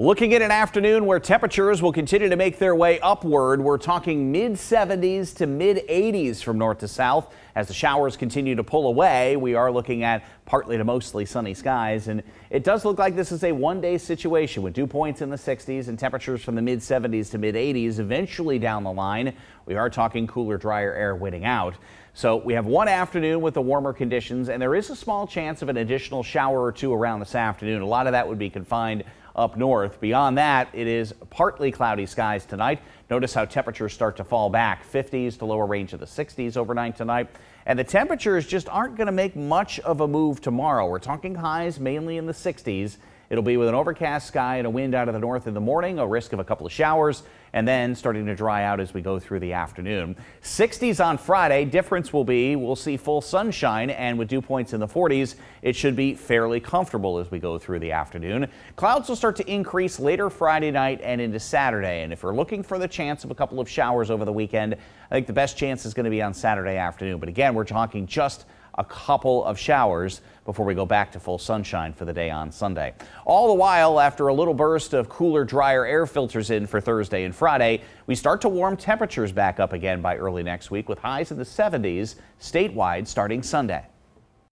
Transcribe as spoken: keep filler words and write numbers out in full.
Looking at an afternoon where temperatures will continue to make their way upward. We're talking mid seventies to mid eighties from north to south. As the showers continue to pull away, we are looking at partly to mostly sunny skies. And it does look like this is a one-day situation with dew points in the sixties and temperatures from the mid seventies to mid eighties. Eventually down the line, we are talking cooler, drier air winning out. So we have one afternoon with the warmer conditions, and there is a small chance of an additional shower or two around this afternoon. A lot of that would be confined up north. Beyond that, it is partly cloudy skies tonight. Notice how temperatures start to fall back, fifties to lower range of the sixties overnight tonight. And the temperatures just aren't going to make much of a move tomorrow. We're talking highs mainly in the sixties. It'll be with an overcast sky and a wind out of the north in the morning, a risk of a couple of showers, and then starting to dry out as we go through the afternoon. sixties on Friday. Difference will be we'll see full sunshine, and with dew points in the forties, it should be fairly comfortable as we go through the afternoon. Clouds will start to increase later Friday night and into Saturday, and if you're looking for the chance of a couple of showers over the weekend, I think the best chance is going to be on Saturday afternoon. But again, we're talking just a couple of showers before we go back to full sunshine for the day on Sunday. All the while, after a little burst of cooler, drier air filters in for Thursday and Friday, we start to warm temperatures back up again by early next week with highs in the seventies statewide starting Sunday.